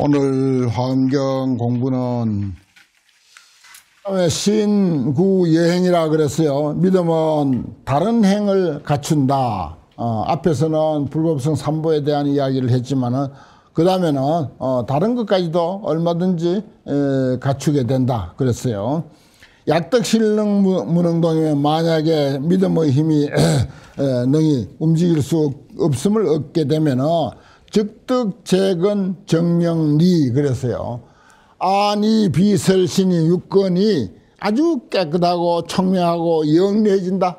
오늘 화엄경 공부는 신구예행이라 그랬어요. 믿음은 다른 행을 갖춘다. 앞에서는 불법성 삼보에 대한 이야기를 했지만은 그 다음에는 다른 것까지도 얼마든지 갖추게 된다 그랬어요. 약득실능 무능동이면 만약에 믿음의 힘이 능히 움직일 수 없음을 얻게 되면은 즉득재근 정령리 그랬어요. 안이 비설신이 육건이 아주 깨끗하고 청명하고 영리해진다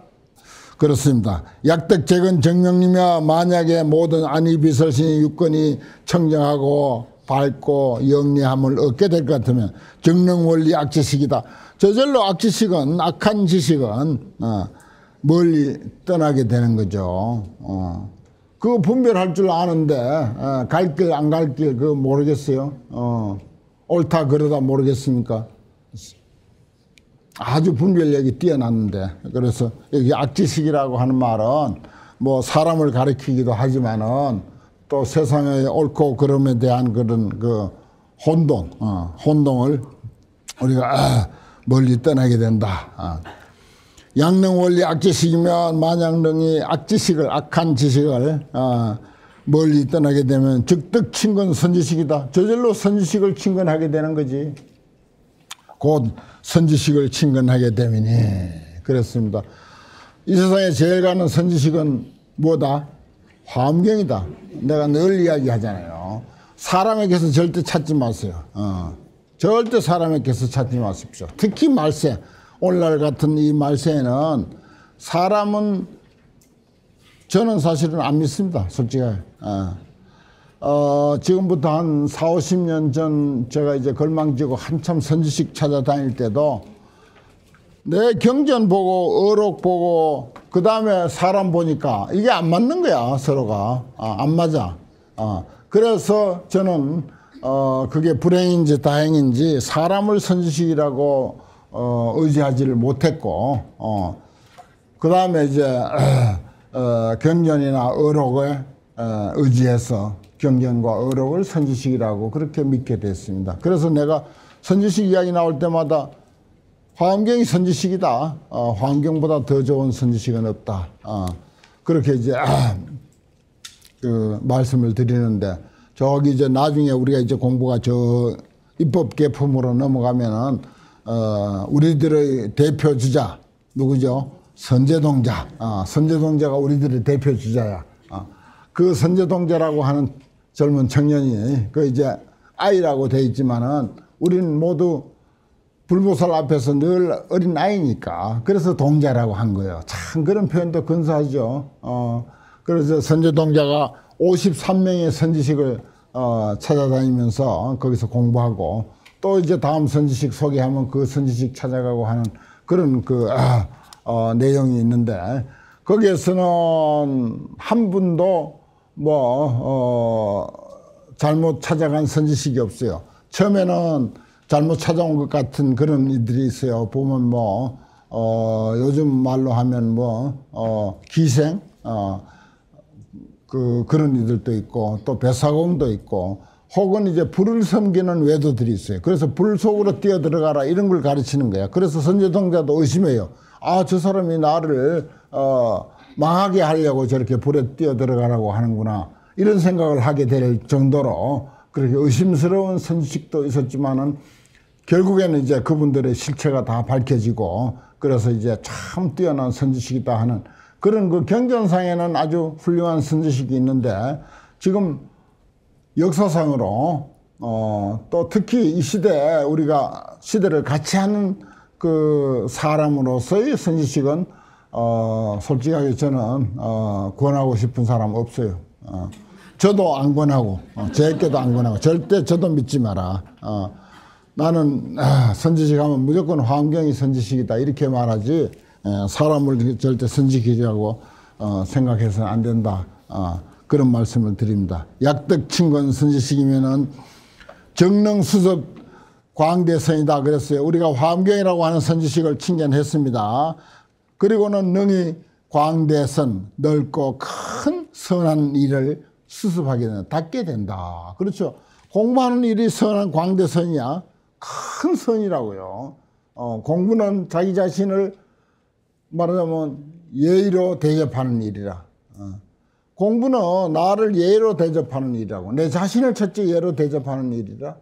그렇습니다. 약득재근 정령리며 만약에 모든 안이 비설신이 육건이 청정하고 밝고 영리함을 얻게 될 것 같으면 정령원리 악지식이다. 저절로 악지식은 악한 지식은 멀리 떠나게 되는 거죠. 그거 분별할 줄 아는데 갈 길 안 갈 길 그거 모르겠어요. 옳다 그러다 모르겠습니까? 아주 분별력이 뛰어났는데. 그래서 여기 악지식이라고 하는 말은 뭐 사람을 가리키기도 하지만은 또 세상의 옳고 그름에 대한 그런 그 혼동, 혼동을 우리가 멀리 떠나게 된다. 양능원리 악지식이면 만약능이 악지식을 악한 지식을 멀리 떠나게 되면 즉득 친근 선지식이다. 저절로 선지식을 친근하게 되는 거지. 곧 선지식을 친근하게 되니 그렇습니다. 이 세상에 제일 가는 선지식은 뭐다? 화엄경이다. 내가 늘 이야기하잖아요. 사람에게서 절대 찾지 마세요. 절대 사람에게서 찾지 마십시오. 특히 말세. 오늘날 같은 이 말세에는 사람은 저는 사실은 안 믿습니다. 솔직하게. 지금부터 한 40, 50년 전 제가 이제 걸망지고 한참 선지식 찾아다닐 때도 내 경전 보고 어록 보고 그 다음에 사람 보니까 이게 안 맞는 거야. 서로가. 안 맞아. 그래서 저는 그게 불행인지 다행인지 사람을 선지식이라고 의지하지를 못했고, 그 다음에 이제, 경전이나 어록을 의지해서 경전과 어록을 선지식이라고 그렇게 믿게 됐습니다. 그래서 내가 선지식 이야기 나올 때마다 화엄경이 선지식이다. 화엄경보다 더 좋은 선지식은 없다. 그렇게 이제, 그 말씀을 드리는데, 저기 이제 나중에 우리가 이제 공부가 저 입법 개품으로 넘어가면은 우리들의 대표 주자 누구죠? 선재동자. 선재동자가 우리들의 대표 주자야. 그 선재동자라고 하는 젊은 청년이 그 이제 아이라고 돼 있지만은 우리는 모두 불보살 앞에서 늘 어린 아이니까 그래서 동자라고 한 거예요. 참 그런 표현도 근사하죠. 그래서 선재동자가 53명의 선지식을 찾아다니면서 거기서 공부하고. 또 이제 다음 선지식 소개하면 그 선지식 찾아가고 하는 그런 그 내용이 있는데 거기에서는 한 분도 뭐 잘못 찾아간 선지식이 없어요. 처음에는 잘못 찾아온 것 같은 그런 이들이 있어요. 보면 뭐 요즘 말로 하면 뭐 기생 그런 이들도 있고 또 배사공도 있고. 혹은 이제 불을 섬기는 외도들이 있어요. 그래서 불 속으로 뛰어들어가라 이런 걸 가르치는 거야. 그래서 선재동자도 의심해요. 아, 저 사람이 나를 망하게 하려고 저렇게 불에 뛰어들어가라고 하는구나. 이런 생각을 하게 될 정도로 그렇게 의심스러운 선지식도 있었지만은 결국에는 이제 그분들의 실체가 다 밝혀지고 그래서 이제 참 뛰어난 선지식이다 하는 그런 그 경전상에는 아주 훌륭한 선지식이 있는데 지금 역사상으로 또 특히 이 시대에 우리가 시대를 같이 하는 그 사람으로서의 선지식은 솔직하게 저는 권하고 싶은 사람 없어요. 저도 안 권하고 제게도 안 권하고 절대 저도 믿지 마라. 나는 선지식 하면 무조건 화엄경이 선지식이다 이렇게 말하지 사람을 절대 선지식이라고 생각해서는 안 된다. 그런 말씀을 드립니다. 약득친근 선지식이면은 정능수습 광대선이다 그랬어요. 우리가 화엄경이라고 하는 선지식을 칭견했습니다. 그리고는 능히 광대선 넓고 큰 선한 일을 수습하게 된다. 닦게 된다. 그렇죠. 공부하는 일이 선한 광대선이야. 큰 선이라고요. 공부는 자기 자신을 말하자면 예의로 대접하는 일이라. 공부는 나를 예의로 대접하는 일이라고. 내 자신을 첫째 예로 대접하는 일이라.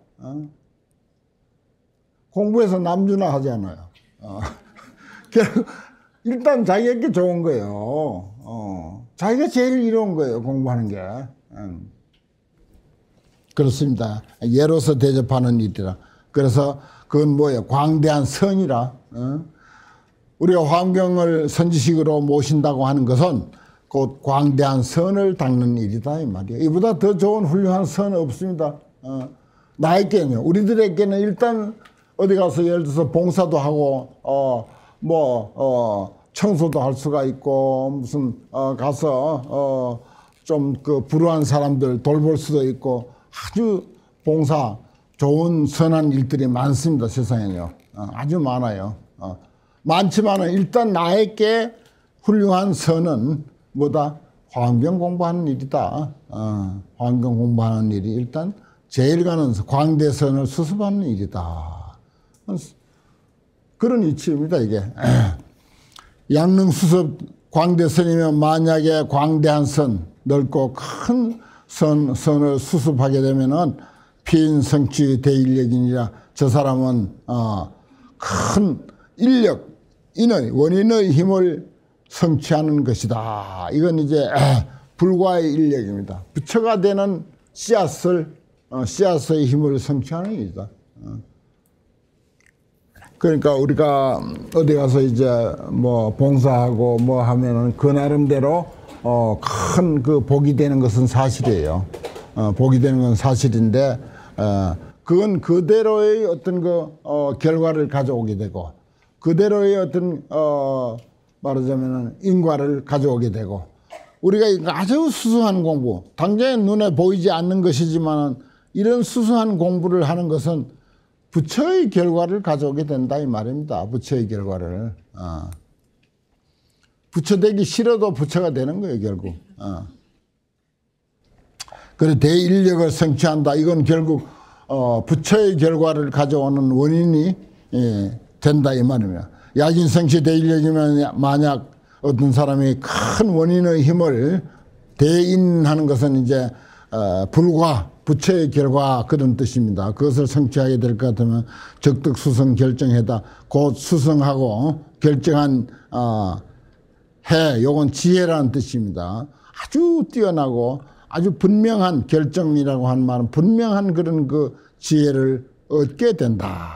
공부해서 남주나 하잖아요. 결국 일단 자기에게 좋은 거예요. 자기가 제일 이로운 거예요, 공부하는 게. 그렇습니다. 예로서 대접하는 일이라. 그래서 그건 뭐예요? 광대한 선이라. 우리가 화엄경을 선지식으로 모신다고 하는 것은 곧 광대한 선을 닦는 일이다, 이 말이에요. 이보다 더 좋은 훌륭한 선 없습니다. 나에게는요, 우리들에게는 일단 어디 가서 예를 들어서 봉사도 하고 청소도 할 수가 있고, 무슨 가서 좀 그 불우한 사람들 돌볼 수도 있고, 아주 봉사 좋은 선한 일들이 많습니다, 세상에요. 아주 많아요. 많지만은 일단 나에게 훌륭한 선은 뭐다? 화엄경 공부하는 일이다. 화엄경 공부하는 일이 일단 제일 가는 광대선을 수습하는 일이다. 그런 이치입니다, 이게. 양릉수습 광대선이면 만약에 광대한 선, 넓고 큰 선을 수습하게 되면은 피인성취 대인력이니라. 저 사람은 큰 인력, 인의, 원인의 힘을 성취하는 것이다. 이건 이제 불과의 인력입니다. 부처가 되는 씨앗의 힘을 성취하는 일이다. 그러니까 우리가 어디 가서 이제 뭐 봉사하고 뭐 하면은 그 나름대로 큰 그 복이 되는 것은 사실이에요. 복이 되는 건 사실인데, 그건 그대로의 어떤 그 결과를 가져오게 되고, 그대로의 어떤 말하자면은 인과를 가져오게 되고, 우리가 아주 수수한 공부, 당장 눈에 보이지 않는 것이지만 이런 수수한 공부를 하는 것은 부처의 결과를 가져오게 된다, 이 말입니다. 부처의 결과를. 부처 되기 싫어도 부처가 되는 거예요, 결국. 그래서 대인력을 성취한다. 이건 결국 부처의 결과를 가져오는 원인이 된다, 이 말입니다. 야진성취 대인력이면 만약 어떤 사람이 큰 원인의 힘을 대인하는 것은 이제 불과 부처의 결과, 그런 뜻입니다. 그것을 성취하게 될 것 같으면 적득 수성 결정해다. 곧 수성하고 결정한 해, 요건 지혜라는 뜻입니다. 아주 뛰어나고 아주 분명한 결정이라고 하는 말은 분명한 그런 그 지혜를 얻게 된다.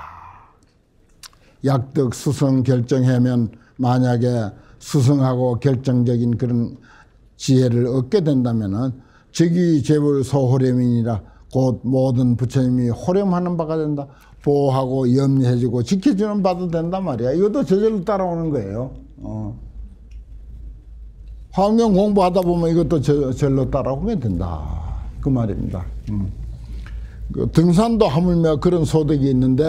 약득 수성 결정해면 만약에 수성하고 결정적인 그런 지혜를 얻게 된다면은 즉위 재불 소호렴이니라. 곧 모든 부처님이 호렴하는 바가 된다. 보호하고 염려해주고 지켜주는 바도 된단 말이야. 이것도 저절로 따라오는 거예요. 화엄경 공부하다 보면 이것도 저절로 따라오게 된다, 그 말입니다. 그 등산도 하물며 그런 소득이 있는데,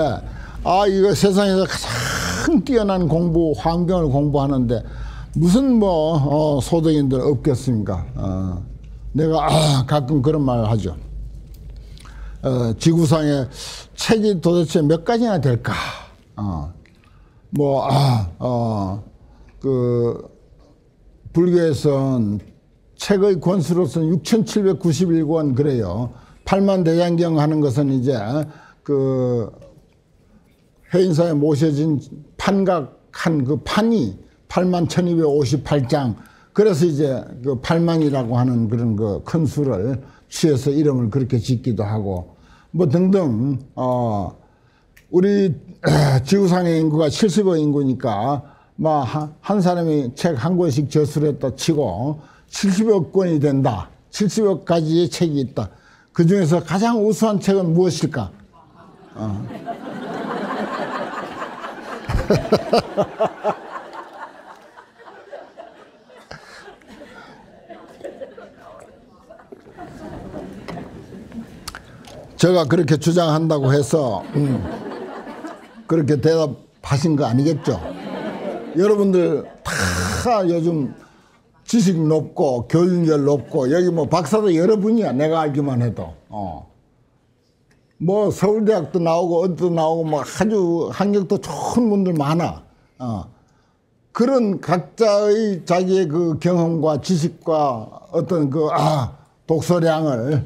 아, 이거 세상에서 가장 뛰어난 공부, 화엄경을 공부하는데 무슨 소득인들 없겠습니까? 내가 가끔 그런 말을 하죠. 지구상에 책이 도대체 몇 가지나 될까? 불교에서는 책의 권수로서는 6,791권 그래요. 8만대장경 하는 것은 이제 그 회인사에 모셔진 판각한 그 판이 81,258장. 그래서 이제 그 팔만이라고 하는 그런 그 큰 수를 취해서 이름을 그렇게 짓기도 하고, 뭐 등등. 우리 지구상의 인구가 70억 인구니까 막 한 사람이 책 한 권씩 저술를 했다 치고 70억 권이 된다. 70억 가지의 책이 있다. 그 중에서 가장 우수한 책은 무엇일까? 제가 그렇게 주장한다고 해서 그렇게 대답하신 거 아니겠죠? 여러분들 다 요즘 지식 높고 교육열 높고 여기 뭐 박사도 여러분이야, 내가 알기만 해도. 뭐 서울대학도 나오고 어디도 나오고 뭐 아주 학력도 좋은 분들 많아. 그런 각자의 자기의 그 경험과 지식과 어떤 그 독서량을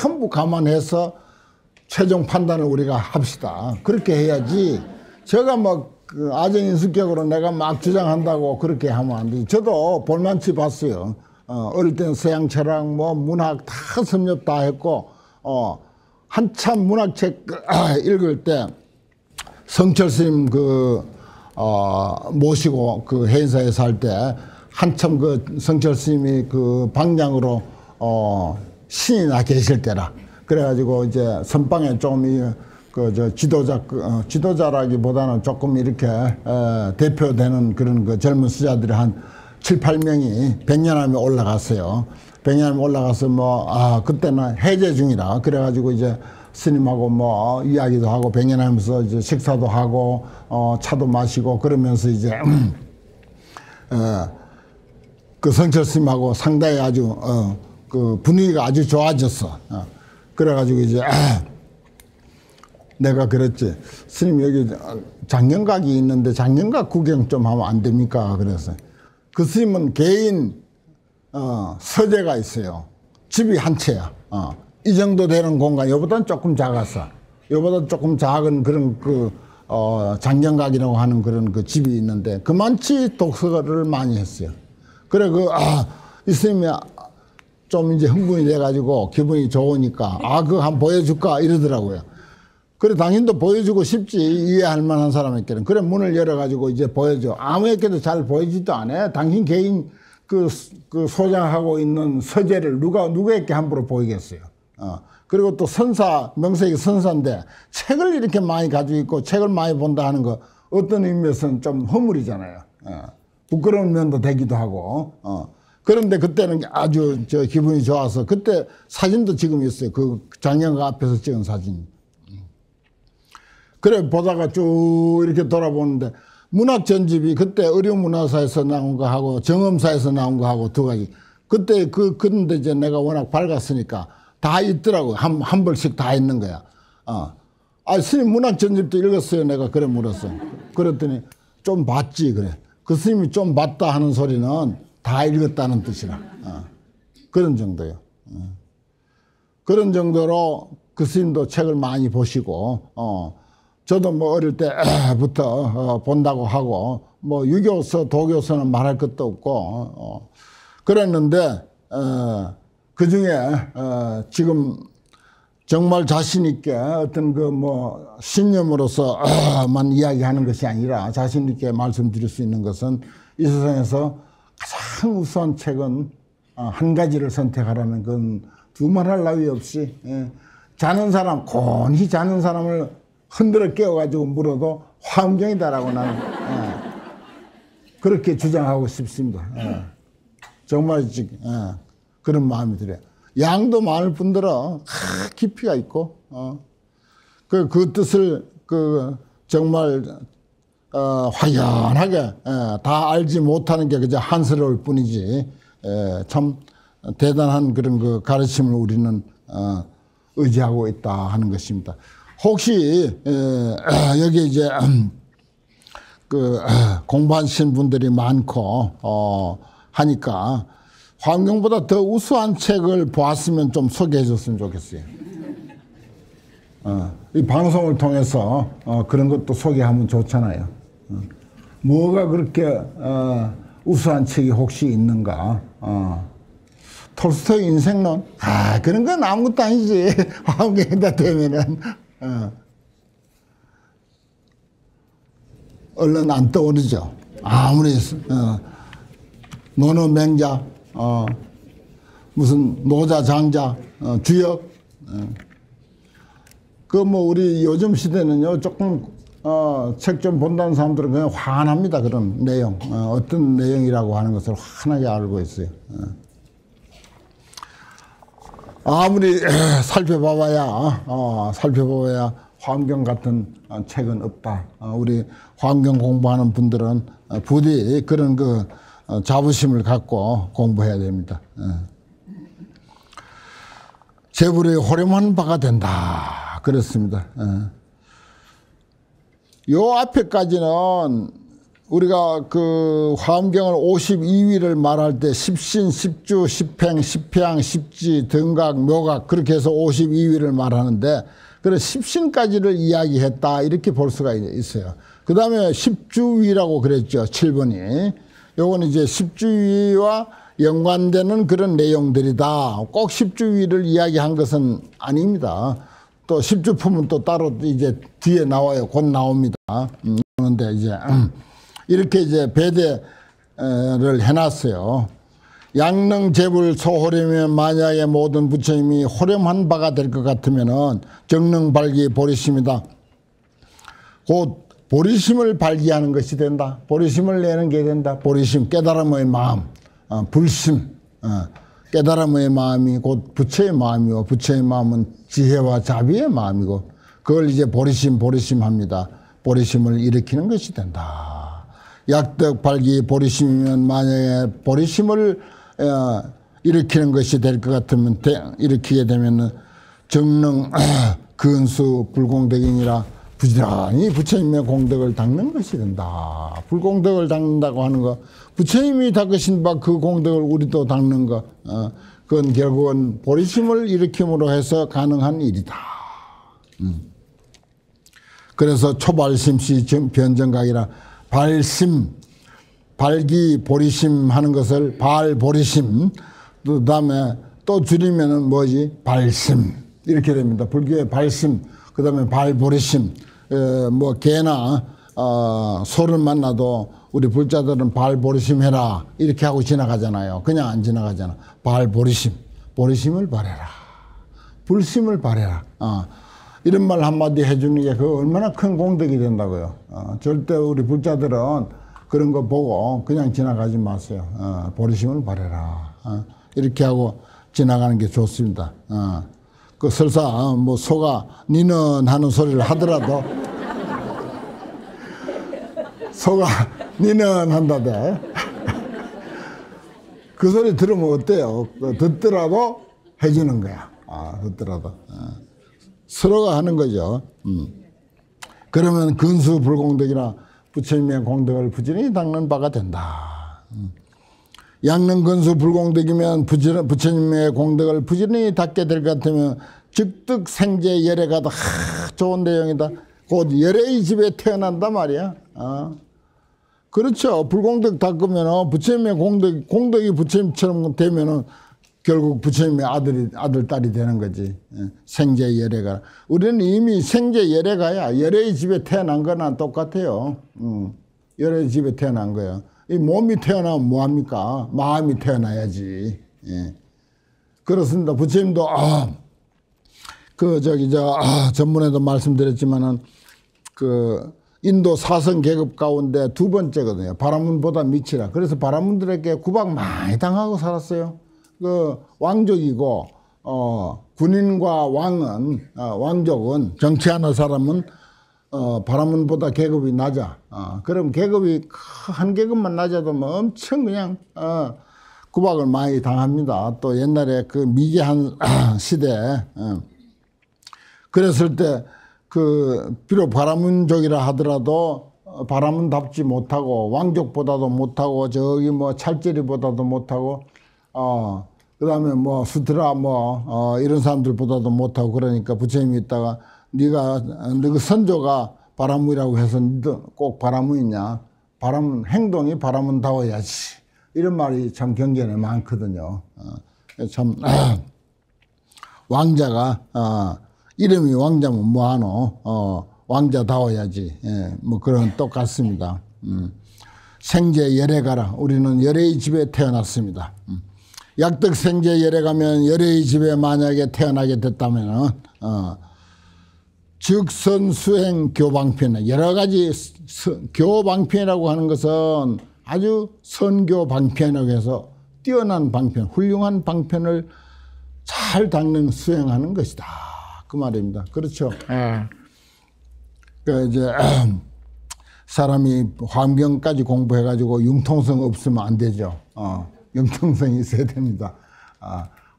전부 감안해서 최종 판단을 우리가 합시다. 그렇게 해야지 제가 막 그 아정인수격으로 내가 막 주장한다고 그렇게 하면 안 되지. 저도 볼만치 봤어요. 어릴 때는 서양 철학 뭐 문학 다 섭렵 다 했고 한참 문학책 읽을 때 성철 스님 모시고 그 해인사에서 할 때 한참 그 성철 스님이 그 방장으로 신이 나 계실 때라 그래가지고 이제 선방에 좀 지도자라기보다는 조금 이렇게 대표되는 그런 그 젊은 수자들이 한 7~8명이 백년암에 올라갔어요. 백년암에 올라가서 그때는 해제 중이라 그래가지고 이제 스님하고 뭐 이야기도 하고 백년암에서 이제 식사도 하고 차도 마시고 그러면서 이제 그 성철 스님하고 상당히 아주 그 분위기가 아주 좋아졌어. 그래가지고 이제 내가 그랬지. 스님 여기 장년각이 있는데 장년각 구경 좀 하면 안 됩니까? 그래서 그 스님은 개인 서재가 있어요. 집이 한 채야. 이 정도 되는 공간, 요보다는 조금 작았어. 요보다 조금 작은 그런 장년각이라고 하는 그런 그 집이 있는데 그만치 독서를 많이 했어요. 그래 이 스님이 좀 이제 흥분이 돼가지고 기분이 좋으니까 그거 한번 보여줄까 이러더라고요. 그래 당신도 보여주고 싶지 이해할 만한 사람에게는. 그래 문을 열어가지고 이제 보여줘. 아무에게도 잘 보여지지도 않아. 당신 개인 그 소장하고 있는 서재를 누구에게 함부로 보이겠어요. 그리고 또 선사 명색이 선사인데 책을 이렇게 많이 가지고 있고 책을 많이 본다 하는 거 어떤 의미에서는 좀 허물이잖아요. 부끄러운 면도 되기도 하고. 그런데 그때는 아주 저 기분이 좋아서 그때 사진도 지금 있어요. 그 장년가 앞에서 찍은 사진. 그래 보다가 쭉 이렇게 돌아보는데 문학전집이 그때 의료문화사에서 나온 거하고 정음사에서 나온 거하고 두 가지. 그때 근데 이제 내가 워낙 밝았으니까 다 있더라고. 한 벌씩 다 있는 거야. 스님 문학전집도 읽었어요. 내가 그래 물었어. 그랬더니 좀 봤지 그래. 그 스님이 좀 봤다 하는 소리는 다 읽었다는 뜻이라. 그런 정도예요. 그런 정도로 그 스님도 책을 많이 보시고 저도 뭐 어릴 때부터 본다고 하고 뭐 유교서 도교서는 말할 것도 없고 그랬는데 그중에 지금 정말 자신 있게 어떤 그 뭐 신념으로서만 이야기하는 것이 아니라 자신 있게 말씀드릴 수 있는 것은 이 세상에서 가장 우수한 책은 한 가지를 선택하라는 건 두말할 나위 없이 자는 사람 곤히 자는 사람을 흔들어 깨워가지고 물어도 화엄경이다라고 나는 그렇게 주장하고 싶습니다. 정말 그런 마음이 들어요. 양도 많을 뿐더러 깊이가 있고 그 뜻을 정말 확연하게 다 알지 못하는 게 그저 한스러울 뿐이지 참 대단한 그런 그 가르침을 우리는 의지하고 있다 하는 것입니다. 혹시 여기 이제 공부하신 분들이 많고 하니까 화엄경보다 더 우수한 책을 보았으면 좀 소개해 줬으면 좋겠어요. 이 방송을 통해서 그런 것도 소개하면 좋잖아요. 뭐가 그렇게 우수한 책이 혹시 있는가? 톨스토이 인생론? 그런 건 아무것도 아니지. 화엄경이다 되면은. 얼른 안 떠오르죠. 아무리 노노 맹자 무슨 노자 장자 주역 뭐 우리 요즘 시대는요 조금 책 좀 본다는 사람들은 그냥 환합니다. 그런 내용 어떤 내용이라고 하는 것을 환하게 알고 있어요. 아무리 살펴봐봐야 화엄경 같은 책은 없다. 우리 화엄경 공부하는 분들은 부디 그런 그 자부심을 갖고 공부해야 됩니다. 재불의 호렴한 바가 된다. 그렇습니다. 예. 요 앞에까지는 우리가 그 화엄경을 52위를 말할 때 십신, 십주, 십행, 십향, 십지, 등각, 묘각 그렇게 해서 52위를 말하는데 그래 십신까지를 이야기했다 이렇게 볼 수가 있어요. 그 다음에 십주위라고 그랬죠. 7번이. 요건 이제 십주위와 연관되는 그런 내용들이다. 꼭 십주위를 이야기한 것은 아닙니다. 또 십주품은 또 따로 이제 뒤에 나와요. 곧 나옵니다. 그런데 이제 이렇게 이제 배대를 해놨어요. 양능 재불 소호렴이면 만약에 모든 부처님이 호렴한 바가 될 것 같으면은 정능 발기 보리심이다. 곧 보리심을 발기하는 것이 된다. 보리심을 내는 게 된다. 보리심 깨달음의 마음, 불심 깨달음의 마음이 곧 부처의 마음이고 부처의 마음은 지혜와 자비의 마음이고 그걸 이제 보리심합니다. 보리심을 일으키는 것이 된다. 약득 발기 보리심이면 만약에 보리심을 일으키는 것이 될 것 같으면 일으키게 되면은 정능 근수 불공덕이니라. 부지런히 부처님의 공덕을 닦는 것이 된다. 불공덕을 닦는다고 하는 거, 부처님이 닦으신 바 그 공덕을 우리도 닦는 거, 그건 결국은 보리심을 일으킴으로 해서 가능한 일이다. 그래서 초발심시 변정각이라 발심, 발기 보리심 하는 것을 발보리심, 그 다음에 또 줄이면은 뭐지? 발심 이렇게 됩니다. 불교의 발심, 그 다음에 발보리심. 뭐 개나 소를 만나도 우리 불자들은 발보리심 해라 이렇게 하고 지나가잖아요. 그냥 안 지나가잖아. 발보리심, 보리심을 바래라, 불심을 바래라. 이런 말 한마디 해주는 게 그 얼마나 큰 공덕이 된다고요. 절대 우리 불자들은 그런 거 보고 그냥 지나가지 마세요. 보리심을 바래라 이렇게 하고 지나가는 게 좋습니다. 그 설사 뭐 소가 니는 하는 소리를 하더라도 소가 니는 한다대 그 소리 들으면 어때요? 듣더라도 해주는 거야. 듣더라도 서로가 하는 거죠. 그러면 근수 불공덕이나 부처님의 공덕을 부지런히 닦는 바가 된다. 양능근수 불공덕이면 부처님의 공덕을 부지런히 닦게 될 것 같으면 즉득 생제 열애 가다 좋은 내용이다. 곧 열애의 집에 태어난다 말이야. 그렇죠. 불공덕 닦으면 부처님의 공덕이 부처님처럼 되면은 결국 부처님의 아들 딸이 되는 거지. 생제 열애가. 우리는 이미 생제 열애가야 열애의 집에 태어난 거나 똑같아요. 열애의 집에 태어난 거야. 이 몸이 태어나면 뭐합니까? 마음이 태어나야지. 예. 그렇습니다. 부처님도, 전문에도 말씀드렸지만은, 인도 사성 계급 가운데 두 번째거든요. 바라문보다 밑이라. 그래서 바라문들에게 구박 많이 당하고 살았어요. 왕족이고, 군인과 왕족은, 정치하는 사람은, 바라문보다 계급이 낮아. 그럼 계급이 한 계급만 낮아도 뭐 엄청 그냥 구박을 많이 당합니다. 또 옛날에 그 미개한 시대에 그랬을 때 비록 바라문족이라 하더라도 바라문답지 못하고 왕족보다도 못하고 저기 뭐 찰제리보다도 못하고 그 다음에 뭐 수트라 뭐 이런 사람들보다도 못하고 그러니까 부처님이 있다가 네가 선조가 바라문이라고 해서 너도 꼭 바라문이냐? 바라문 행동이 바라문다워야지. 이런 말이 참 경전에 많거든요. 참 왕자가 이름이 왕자면 뭐하노? 왕자다워야지. 예, 뭐 그런 똑같습니다. 생제 열애 가라. 우리는 열애의 집에 태어났습니다. 약득 생제 열애 가면 열애의 집에 만약에 태어나게 됐다면은 즉선수행 교방편, 여러 가지 교방편이라고 하는 것은 아주 선교방편이라고 해서 뛰어난 방편, 훌륭한 방편을 잘 닦는 수행하는 것이다. 그 말입니다. 그렇죠. 이제 사람이 화엄경까지 공부해가지고 융통성 없으면 안 되죠. 융통성이 있어야 됩니다.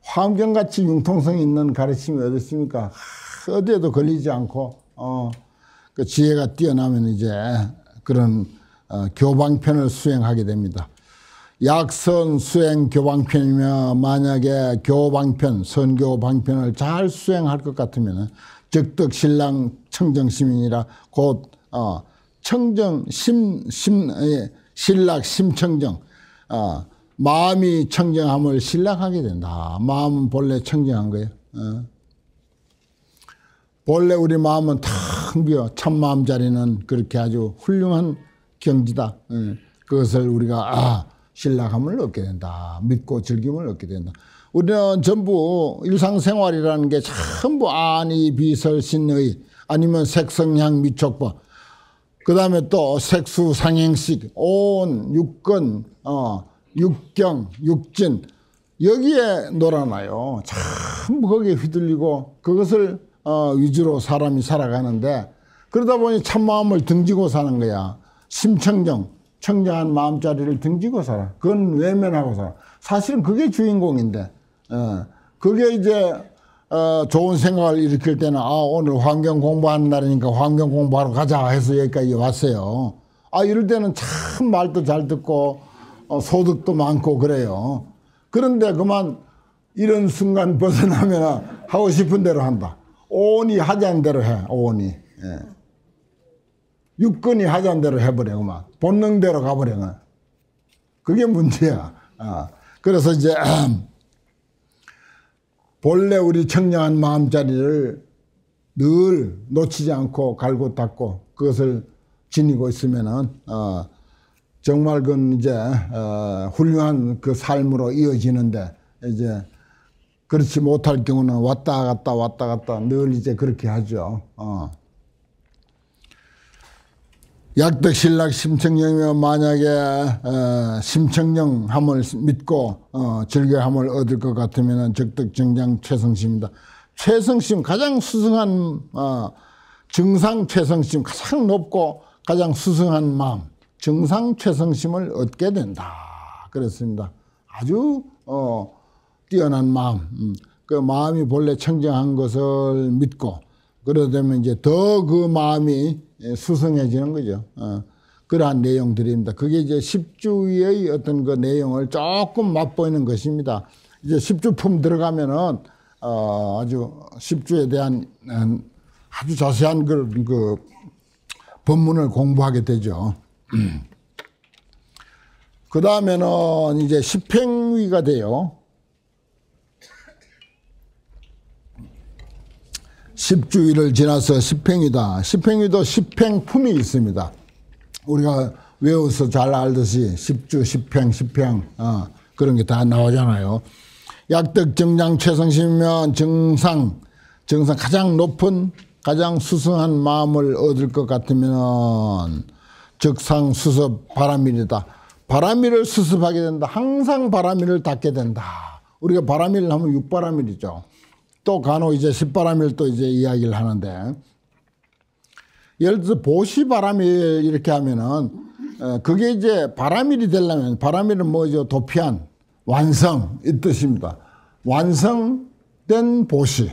화엄경같이 융통성이 있는 가르침이 어디 있습니까? 어디에도 걸리지 않고 그 지혜가 뛰어나면 이제 그런 교방편을 수행하게 됩니다. 약선 수행 교방편이며 만약에 교방편, 선교방편을 잘 수행할 것 같으면 즉득 신랑 청정심이니라 곧 신락 심청정 마음이 청정함을 신락하게 된다. 마음은 본래 청정한 거예요. 본래 우리 마음은 텅 비어 참마음 자리는 그렇게 아주 훌륭한 경지다. 그것을 우리가 신락함을 얻게 된다. 믿고 즐김을 얻게 된다. 우리는 전부 일상생활이라는 게 전부 안이 비설신의 아니면 색성향 미촉법 그 다음에 또 색수상행식 온 육건 육경 육진 여기에 놀아나요. 전부 거기에 휘둘리고 그것을 위주로 사람이 살아가는데 그러다 보니 참마음을 등지고 사는 거야. 심청정 청정한 마음자리를 등지고 살아. 그건 외면하고 살아. 사실은 그게 주인공인데 그게 이제 좋은 생각을 일으킬 때는 오늘 환경 공부하는 날이니까 환경 공부하러 가자 해서 여기까지 왔어요. 이럴 때는 참 말도 잘 듣고 소득도 많고 그래요. 그런데 그만 이런 순간 벗어나면 하고 싶은 대로 한다. 오온이 하자는 대로 해. 오온이. 육근이 하자는 대로 해버려. 그만 본능대로 가버려. 그게 문제야. 그래서 이제 본래 우리 청량한 마음자리를 늘 놓치지 않고 갈고 닦고 그것을 지니고 있으면은 정말 그건 이제 훌륭한 그 삶으로 이어지는데 이제 그렇지 못할 경우는 왔다 갔다 왔다 갔다 늘 이제 그렇게 하죠. 약득신락 심청정이면 만약에 심청정함을 믿고 즐겨함을 얻을 것 같으면 적득증장 최성심이다. 최성심 가장 수승한 증상 최성심 가장 높고 가장 수승한 마음 증상 최성심을 얻게 된다. 그렇습니다. 아주 뛰어난 마음 그 마음이 본래 청정한 것을 믿고 그러다 보면 이제 더 그 마음이 수성해지는 거죠. 그러한 내용들입니다. 그게 이제 10주의 어떤 그 내용을 조금 맛보이는 것입니다. 이제 10주품 들어가면은, 아주 10주에 대한 아주 자세한 그 법문을 공부하게 되죠. 그 다음에는 이제 10행위가 돼요. 10주의를 지나서 10행위다. 10행위도 10행품이 있습니다. 우리가 외워서 잘 알듯이 10주, 10행, 10행 그런 게 다 나오잖아요. 약득, 정장, 최성심이면 정상 가장 높은 가장 수승한 마음을 얻을 것 같으면 적상, 수습, 바람일이다. 바람일을 수습하게 된다. 항상 바람일을 닦게 된다. 우리가 바람일을 하면 육바람일이죠. 또 간혹 이제 10바람일 또 이제 이야기를 하는데 예를 들어서 보시바람일 이렇게 하면은 그게 이제 바람일이 되려면 바람일은 뭐죠? 도피한 완성 이 뜻입니다. 완성된 보시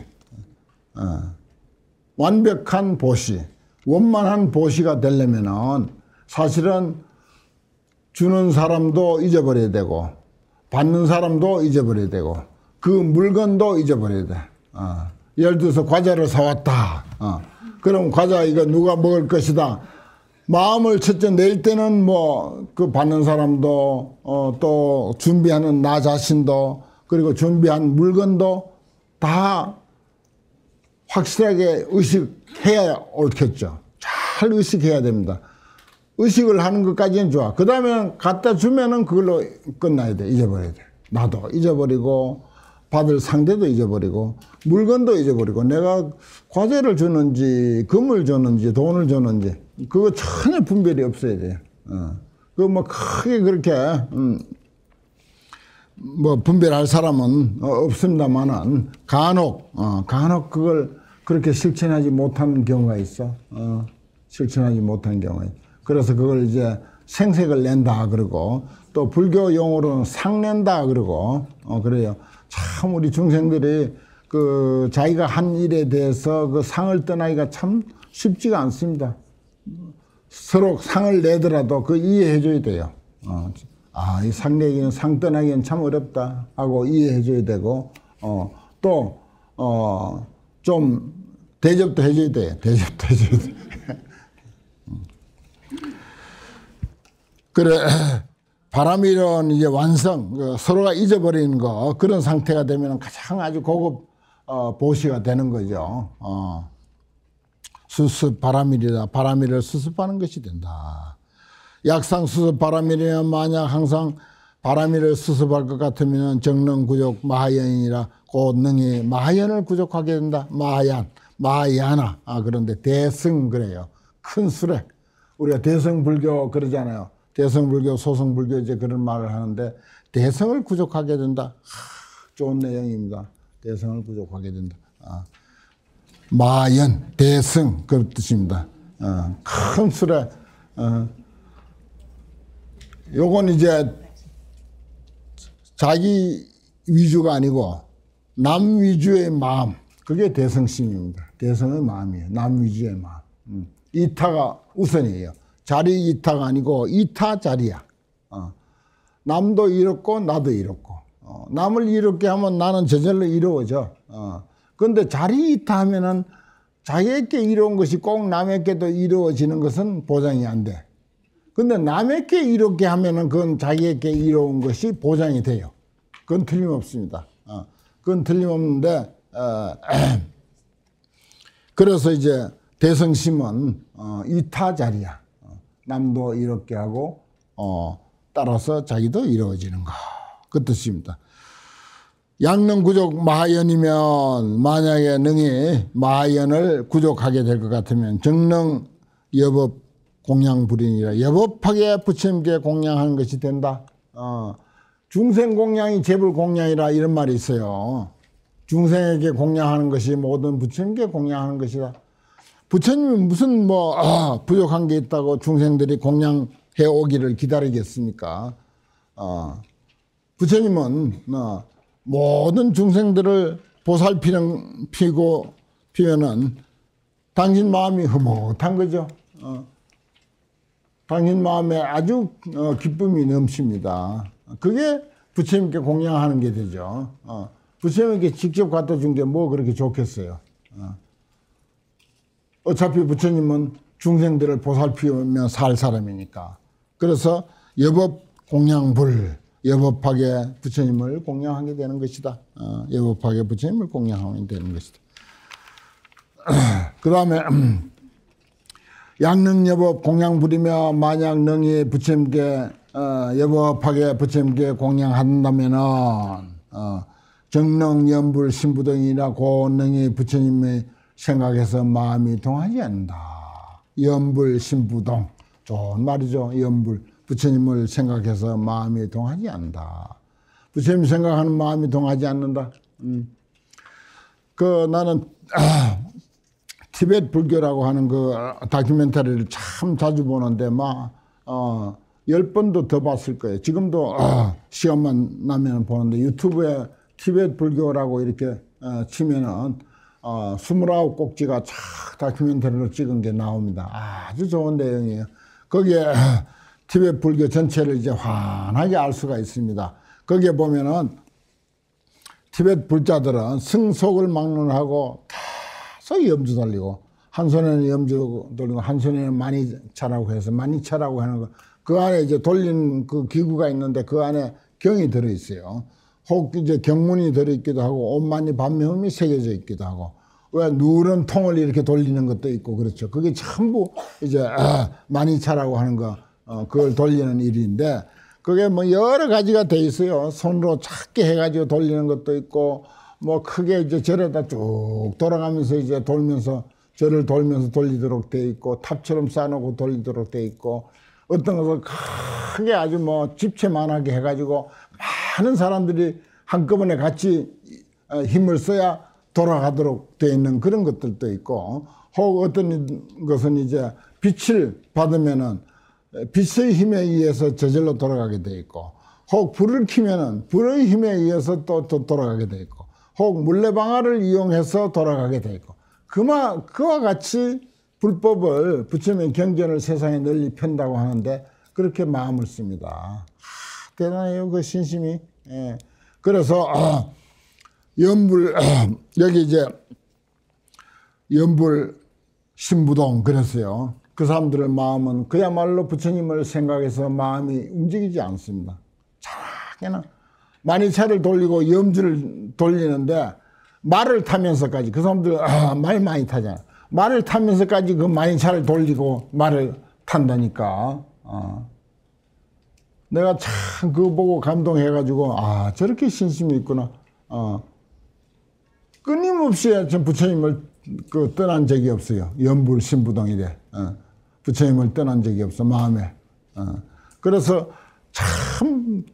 완벽한 보시 원만한 보시가 되려면은 사실은 주는 사람도 잊어버려야 되고 받는 사람도 잊어버려야 되고 그 물건도 잊어버려야 돼. 예를 들어서 과자를 사왔다. 그럼 과자 이거 누가 먹을 것이다. 마음을 첫째 낼 때는 뭐 그 받는 사람도 또 준비하는 나 자신도 그리고 준비한 물건도 다 확실하게 의식해야 옳겠죠. 잘 의식해야 됩니다. 의식을 하는 것까지는 좋아. 그 다음에 갖다 주면은 그걸로 끝나야 돼. 잊어버려야 돼. 나도 잊어버리고 받을 상대도 잊어버리고 물건도 잊어버리고 내가 과제를 줬는지 금을 줬는지 돈을 줬는지 그거 전혀 분별이 없어야 돼요. 그거 뭐 크게 그렇게 뭐 분별할 사람은 없습니다만은 간혹 그걸 그렇게 실천하지 못하는 경우가 있어. 실천하지 못하는 경우가 있어. 그래서 그걸 이제 생색을 낸다 그러고 또 불교 용어로는 상낸다 그러고 그래요. 참 우리 중생들이 그 자기가 한 일에 대해서 그 상을 떠나기가 참 쉽지가 않습니다. 서로 상을 내더라도 그 이해해 줘야 돼요. 아, 이 상 내기는, 상 떠나기는 참 어렵다 하고 이해해 줘야 되고, 또 좀 대접도 해 줘야 돼요. 대접도 해 줘야 돼요. 그래, 바람이론 이제 완성, 서로가 잊어버린 거, 그런 상태가 되면 가장 아주 고급 보시가 되는 거죠. 수습 바람일이다. 바람일을 수습하는 것이 된다. 약상 수습 바람일이면 만약 항상 바람일을 수습할 것 같으면 정능 구족 마하연이라 곧 능히 마하연을 구족하게 된다. 마하연, 마하야나. 아, 그런데 대승 그래요. 큰 수레. 우리가 대승불교 그러잖아요. 대성불교, 소성불교 이제 그런 말을 하는데 대성을 구족하게 된다. 좋은 내용입니다. 대성을 구족하게 된다. 마연, 대성 그 뜻입니다. 큰 수레. 요건 이제 자기 위주가 아니고 남 위주의 마음. 그게 대성심입니다. 대성의 마음이에요. 남 위주의 마음. 이타가 우선이에요. 자리 이타가 아니고 이타 자리야. 남도 이롭고 나도 이롭고, 남을 이롭게 하면 나는 저절로 이로워져. 그런데 자리 이타 하면은 자기에게 이로운 것이 꼭 남에게도 이로워지는 것은 보장이 안 돼. 근데 남에게 이롭게 하면은 그건 자기에게 이로운 것이 보장이 돼요. 그건 틀림없습니다. 그건 틀림없는데, 그래서 이제 대성심은 이타 자리야. 남도 이롭게 하고, 따라서 자기도 이루어지는 거. 그 뜻입니다. 양능 구족 마하연이면, 만약에 능히 마하연을 구족하게 될 것 같으면, 정능 여법 공양 불인이라, 여법하게 부처님께 공양하는 것이 된다. 중생 공양이 재불 공양이라 이런 말이 있어요. 중생에게 공양하는 것이 모든 부처님께 공양하는 것이다. 부처님이 무슨 부족한 게 있다고 중생들이 공양해 오기를 기다리겠습니까? 부처님은 모든 중생들을 보살피고 피면은 당신 마음이 흐뭇한 거죠. 당신 마음에 아주 기쁨이 넘칩니다. 그게 부처님께 공양하는 게 되죠. 부처님께 직접 갖다 준 게 뭐 그렇게 좋겠어요. 어차피 부처님은 중생들을 보살피며 살 사람이니까. 그래서 여법 공양불, 여법하게 부처님을 공양하게 되는 것이다. 여법하게 부처님을 공양하게 되는 것이다. 그 다음에 양능여법 공양불이며 만약 능히 부처님께 여법하게 부처님께 공양한다면 정능연불 신부등이라 곧 능히 부처님의 생각해서 마음이 동하지 않는다. 연불 신부동, 좋은 말이죠. 연불, 부처님을 생각해서 마음이 동하지 않는다. 부처님 생각하는 마음이 동하지 않는다. 나는 티베트 불교라고 하는 그 다큐멘터리를 참 자주 보는데 막 10번도 더 봤을 거예요. 지금도 시간만 나면 보는데 유튜브에 티베트 불교라고 이렇게 치면은 29꼭지가 쫙 다큐멘터리로 찍은 게 나옵니다. 아주 좋은 내용이에요. 거기에 티베트 불교 전체를 이제 환하게 알 수가 있습니다. 거기에 보면은 티베트 불자들은 승속을 막론하고 계속 염주 돌리고, 한 손에는 염주 돌리고, 한 손에는 마니차라고 해서 마니차라고 하는 거, 그 안에 이제 돌리는 그 기구가 있는데 그 안에 경이 들어있어요. 혹 이제 경문이 들어있기도 하고, 옷만이 반미음이 새겨져 있기도 하고, 왜 누런 통을 이렇게 돌리는 것도 있고, 그렇죠. 그게 전부 이제 마니차라고 하는 거, 그걸 돌리는 일인데, 그게 뭐 여러 가지가 돼 있어요. 손으로 작게 해가지고 돌리는 것도 있고, 뭐 크게 이제 절에다 쭉 돌아가면서 이제 돌면서, 절을 돌면서 돌리도록 돼 있고, 탑처럼 쌓아놓고 돌리도록 돼 있고, 어떤 것을 크게 아주 뭐 집채만하게 해가지고, 많은 사람들이 한꺼번에 같이 힘을 써야 돌아가도록 돼 있는 그런 것들도 있고, 혹 어떤 것은 이제 빛을 받으면은 빛의 힘에 의해서 저절로 돌아가게 돼 있고, 혹 불을 켜면은 불의 힘에 의해서 또 돌아가게 돼 있고, 혹 물레방아를 이용해서 돌아가게 되고 그와 같이 불법을 부처님의 경전을 세상에 널리 편다고 하는데 그렇게 마음을 씁니다. 대단해요, 그 신심이. 예. 그래서 연불 여기 이제 연불 신부동 그랬어요. 그 사람들의 마음은 그야말로 부처님을 생각해서 마음이 움직이지 않습니다. 차라게나 많이 차를 돌리고 염주를 돌리는데 말을 타면서까지 그 사람들 말 많이 타잖아요. 말을 타면서까지 그 많이 차를 돌리고 말을 탄다니까. 내가 참 그거 보고 감동해가지고 아 저렇게 신심이 있구나. 끊임없이 전 부처님을 그 떠난 적이 없어요. 연불 신부동이래. 부처님을 떠난 적이 없어 마음에. 그래서 참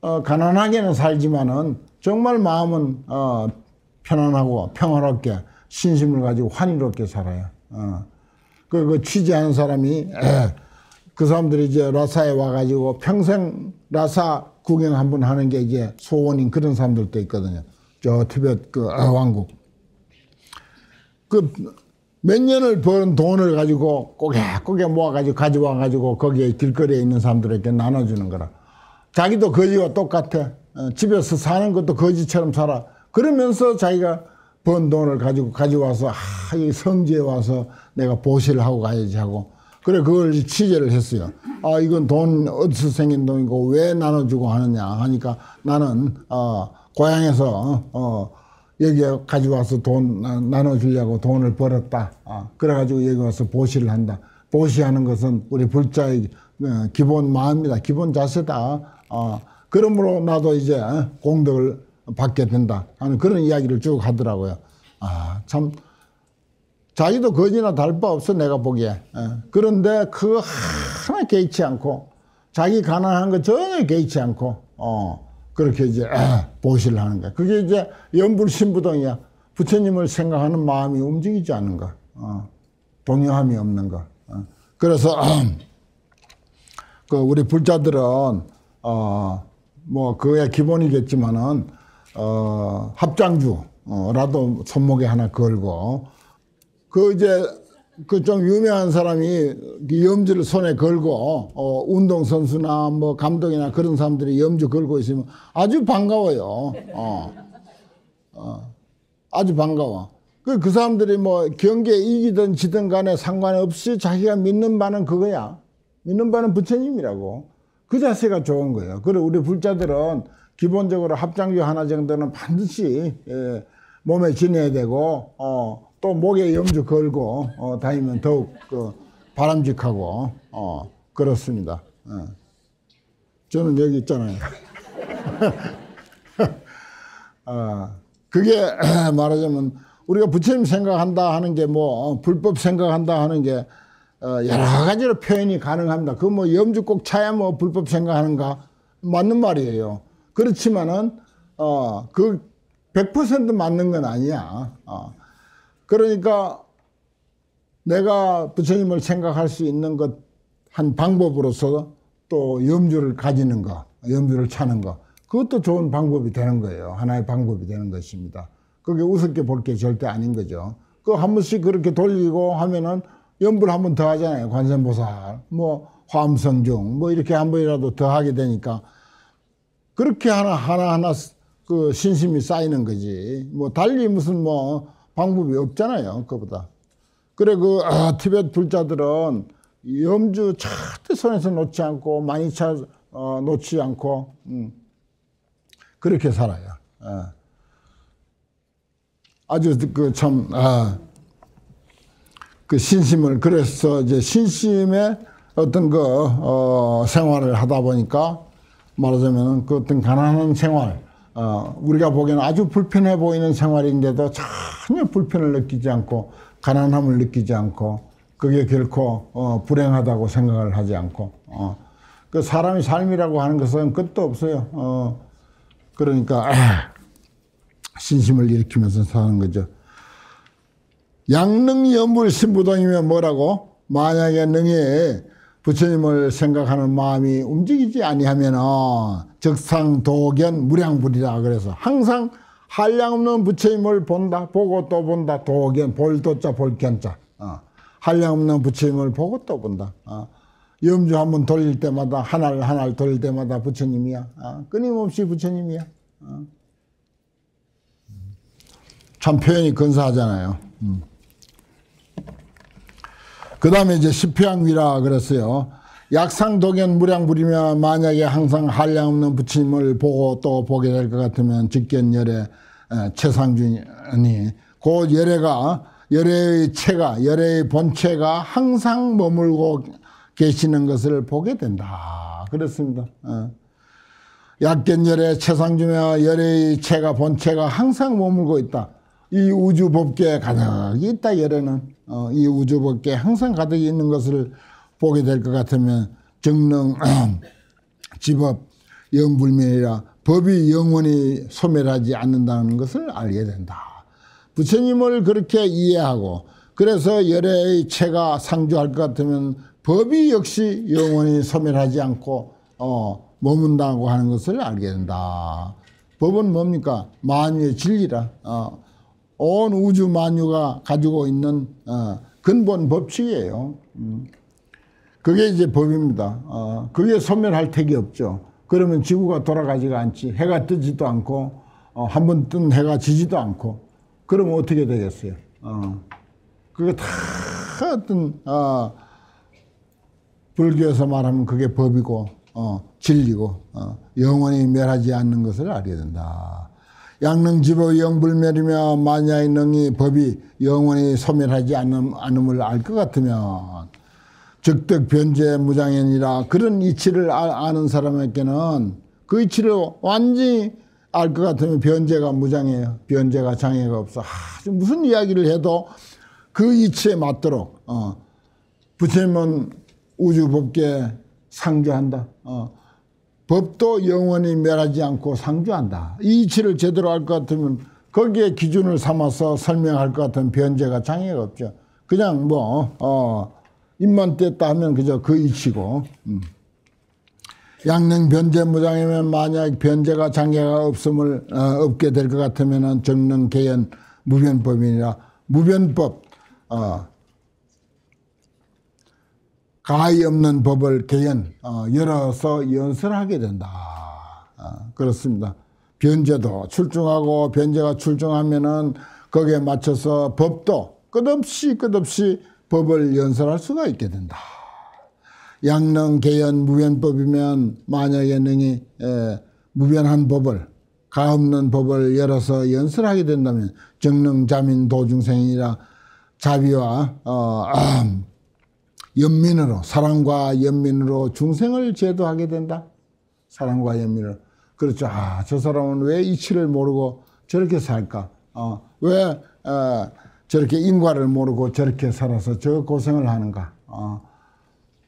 가난하게는 살지만은 정말 마음은 편안하고 평화롭게 신심을 가지고 환희롭게 살아요. 그 취재한 사람이 그 사람들이 이제 라사에 와가지고 평생 라사 구경 한번 하는 게 이제 소원인 그런 사람들도 있거든요. 저 티벳 그 왕국. 그 몇 년을 버는 돈을 가지고 꼬개 모아가지고 가져와가지고 거기에 길거리에 있는 사람들에게 나눠주는 거라. 자기도 거지와 똑같아. 집에서 사는 것도 거지처럼 살아. 그러면서 자기가 번 돈을 가지고 가져와서 이 성지에 와서 내가 보시를 하고 가야지 하고. 그래 그걸 취재를 했어요. 아 이건 돈 어디서 생긴 돈이고 왜 나눠주고 하느냐 하니까 나는 고향에서 여기에 가져와서 돈 나눠주려고 돈을 벌었다. 그래가지고 여기 와서 보시를 한다. 보시하는 것은 우리 불자의 기본 마음이다. 기본 자세다. 그러므로 나도 이제 공덕을 받게 된다 하는 그런 이야기를 쭉 하더라고요. 참 자기도 거지나 달 바 없어 내가 보기에. 그런데 그거 하나 개의치 않고 자기 가난한 거 전혀 개의치 않고 그렇게 이제 보시를 하는 거야. 그게 이제 연불신부동이야. 부처님을 생각하는 마음이 움직이지 않는 거. 동요함이 없는 거. 그래서 그 우리 불자들은 뭐 그게 기본이겠지만은 합장주라도 손목에 하나 걸고 그 이제 그 좀 유명한 사람이 염주를 손에 걸고 운동선수나 뭐 감독이나 그런 사람들이 염주 걸고 있으면 아주 반가워요. 아주 반가워. 그 사람들이 뭐 경기에 이기든 지든 간에 상관없이 자기가 믿는 바는 그거야. 믿는 바는 부처님이라고. 그 자세가 좋은 거예요. 그리고 우리 불자들은 기본적으로 합장주 하나 정도는 반드시 몸에 지내야 되고 또 목에 염주 걸고 다니면 더욱 그 바람직하고 그렇습니다. 저는 여기 있잖아요. 그게 말하자면 우리가 부처님 생각한다 하는 게 뭐 불법 생각한다 하는 게 여러 가지로 표현이 가능합니다. 그 뭐 염주 꼭 차야 뭐 불법 생각하는가 맞는 말이에요. 그렇지만은 그 100% 맞는 건 아니야. 그러니까 내가 부처님을 생각할 수 있는 것 한 방법으로서 또 염주를 가지는 거, 염주를 차는 거 그것도 좋은 방법이 되는 거예요. 하나의 방법이 되는 것입니다. 그게 우습게 볼 게 절대 아닌 거죠. 그 한 번씩 그렇게 돌리고 하면은 염불 한 번 더 하잖아요. 관세음보살, 뭐 화엄성중, 뭐 이렇게 한 번이라도 더 하게 되니까 그렇게 하나 그 신심이 쌓이는 거지. 뭐 달리 무슨 뭐 방법이 없잖아요. 그거보다. 그래 그 티벳 불자들은 염주 절대 손에서 놓지 않고 마니차 놓지 않고 그렇게 살아요. 아주 그 참 그 신심을 그래서 이제 신심의 어떤 그 생활을 하다 보니까 말하자면 그 어떤 가난한 생활. 우리가 보기에는 아주 불편해 보이는 생활인데도 전혀 불편을 느끼지 않고 가난함을 느끼지 않고 그게 결코 불행하다고 생각을 하지 않고 그 사람이 삶이라고 하는 것은 끝도 없어요. 그러니까 신심을 일으키면서 사는 거죠. 양능 연불 신부동이면 뭐라고? 만약에 능히 부처님을 생각하는 마음이 움직이지 아니하면 적상도견 무량불이라 그래서 항상 한량없는 부처님을 본다, 보고 또 본다. 도견, 볼도자, 볼견자. 한량없는 부처님을 보고 또 본다. 염주 한번 돌릴 때마다, 한 알 돌릴 때마다 부처님이야. 끊임없이 부처님이야. 참 표현이 근사하잖아요. 그 다음에 이제 십표향위라 그랬어요. 약상 도견 무량 부리며 만약에 항상 한량없는 부처님을 보고 또 보게 될 것 같으면 직견열애 최상준이 그 열애가 열애의 체가 열애의 본체가 항상 머물고 계시는 것을 보게 된다. 그렇습니다. 약견열애 최상준이와 열애의 체가 본체가 항상 머물고 있다. 이 우주법계에 가득이 있다. 열애는 이 우주법계에 항상 가득 있는 것을 보게 될 것 같으면 정능 집업 영불멸이라 법이 영원히 소멸하지 않는다는 것을 알게 된다. 부처님을 그렇게 이해하고 그래서 열애의 체가 상주할 것 같으면 법이 역시 영원히 소멸하지 않고 머문다고 하는 것을 알게 된다. 법은 뭡니까? 만유의 진리라. 온 우주 만유가 가지고 있는 근본 법칙이에요. 그게 이제 법입니다. 그게 소멸할 택이 없죠. 그러면 지구가 돌아가지가 않지. 해가 뜨지도 않고 한 번 뜬 해가 지지도 않고 그러면 어떻게 되겠어요? 그게 다 어떤 불교에서 말하면 그게 법이고 진리고 영원히 멸하지 않는 것을 알게 된다. 양능지법이 영불멸이며 마냐의 능이 법이 영원히 소멸하지 않음을 알 것 같으면 즉득 변제 무장현이라 그런 이치를 아는 사람에게는 그 이치를 완전히 알 것 같으면 변제가 무장해요. 변제가 장애가 없어. 무슨 이야기를 해도 그 이치에 맞도록 부처님은 우주법계에 상주한다. 법도 영원히 멸하지 않고 상주한다. 이 이치를 제대로 알 것 같으면 거기에 기준을 삼아서 설명할 것 같은 변제가 장애가 없죠. 그냥 뭐 입만 뗐다 하면 그저 그 이치고 양능 변제 무장이면 만약 변제가 장애가 없음을 없게 될 것 같으면은 정능 개연 무변법이니라 무변법 가히 없는 법을 개연 열어서 연설하게 된다. 그렇습니다. 변제도 출중하고 변제가 출중하면은 거기에 맞춰서 법도 끝없이 법을 연설할 수가 있게 된다. 양능 개연 무변법이면 만약에 능이 무변한 법을 가 없는 법을 열어서 연설하게 된다면 정능 자민 도중생이라 자비와 연민으로 사랑과 연민으로 중생을 제도하게 된다. 사랑과 연민으로. 그렇죠. 저 사람은 왜 이치를 모르고 저렇게 살까? 왜 저렇게 인과를 모르고 저렇게 살아서 저 고생을 하는가.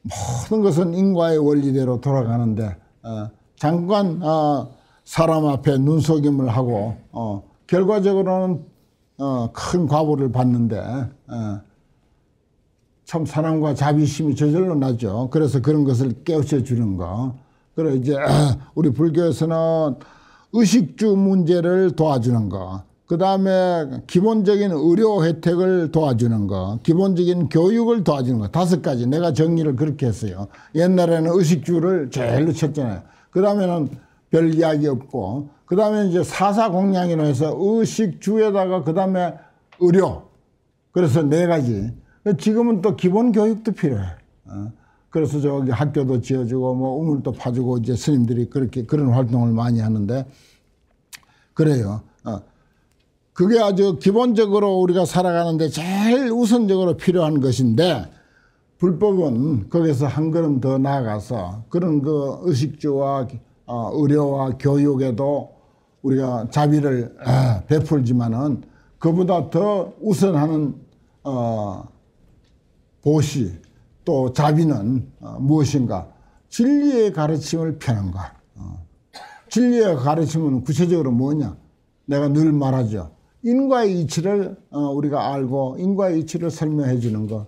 모든 것은 인과의 원리대로 돌아가는데 잠깐 사람 앞에 눈속임을 하고 결과적으로는 큰 과보를 받는데 참 사랑과 자비심이 저절로 나죠. 그래서 그런 것을 깨우쳐 주는 거. 그리고 이제 우리 불교에서는 의식주 문제를 도와주는 거. 그 다음에 기본적인 의료 혜택을 도와주는 거, 기본적인 교육을 도와주는 거, 5가지. 내가 정리를 그렇게 했어요. 옛날에는 의식주를 제일로 쳤잖아요. 그 다음에는 별 이야기 없고, 그 다음에 이제 사사공양이라 해서 의식주에다가 그 다음에 의료. 그래서 4가지. 지금은 또 기본 교육도 필요해. 그래서 저기 학교도 지어주고, 뭐, 우물도 파주고, 이제 스님들이 그렇게 그런 활동을 많이 하는데, 그래요. 그게 아주 기본적으로 우리가 살아가는데 제일 우선적으로 필요한 것인데 불법은 거기서 한 걸음 더 나아가서 그런 그 의식주와 의료와 교육에도 우리가 자비를 베풀지만은 그보다 더 우선하는 보시 또 자비는 무엇인가? 진리의 가르침을 펴는 것. 진리의 가르침은 구체적으로 뭐냐? 내가 늘 말하죠. 인과의 이치를 우리가 알고 인과의 이치를 설명해 주는 거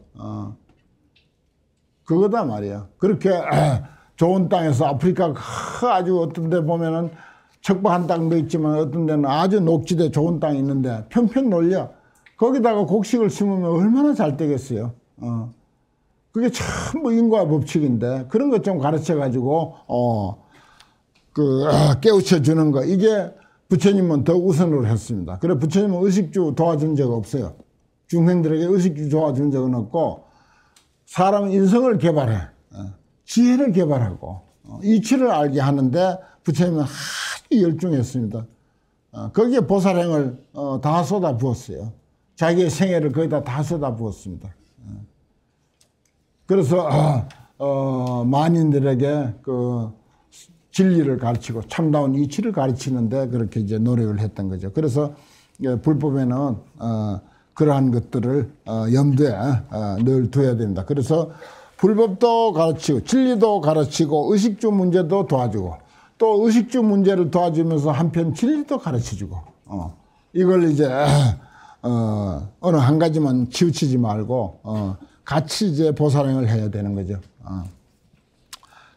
그거다 말이야. 그렇게 좋은 땅에서 아프리카 아주 어떤 데 보면은 척박한 땅도 있지만 어떤 데는 아주 녹지대 좋은 땅이 있는데 평평 놀려. 거기다가 곡식을 심으면 얼마나 잘 되겠어요. 그게 전부 인과 법칙인데 그런 것 좀 가르쳐가지고 깨우쳐주는 거. 이게 부처님은 더 우선으로 했습니다. 그래 부처님은 의식주 도와준 적 없어요. 중생들에게 의식주 도와준 적은 없고 사람은 인성을 개발해. 지혜를 개발하고 이치를 알게 하는데 부처님은 아주 열중했습니다. 거기에 보살행을 다 쏟아부었어요. 자기의 생애를 거의 다 쏟아부었습니다. 그래서 만인들에게 그 진리를 가르치고 참다운 이치를 가르치는데 그렇게 이제 노력을 했던 거죠. 그래서 불법에는 그러한 것들을 염두에 늘 두어야 된다. 그래서 불법도 가르치고 진리도 가르치고 의식주 문제도 도와주고 또 의식주 문제를 도와주면서 한편 진리도 가르쳐주고 이걸 이제 어느 한 가지만 치우치지 말고 같이 이제 보살행을 해야 되는 거죠.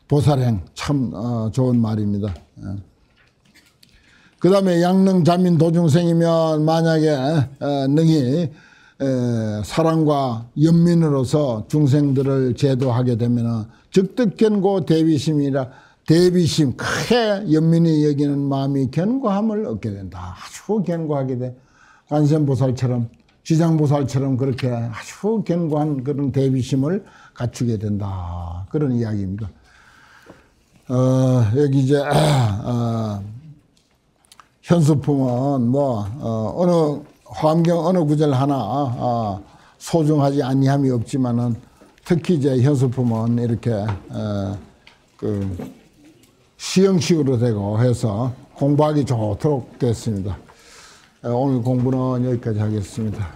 보살행 참 좋은 말입니다. 그 다음에 양능자민 도중생이면 만약에 능히 사랑과 연민으로서 중생들을 제도하게 되면 즉득견고 대비심이라 대비심 크게 연민이 여기는 마음이 견고함을 얻게 된다. 아주 견고하게 돼. 관세음보살처럼 지장보살처럼 그렇게 아주 견고한 그런 대비심을 갖추게 된다. 그런 이야기입니다. 여기 이제 현수품은 어느 화엄경 어느 구절 하나 소중하지 아니함이 없지만은 특히 이제 현수품은 이렇게 그 시형식으로 되고 해서 공부하기 좋도록 됐습니다. 오늘 공부는 여기까지 하겠습니다.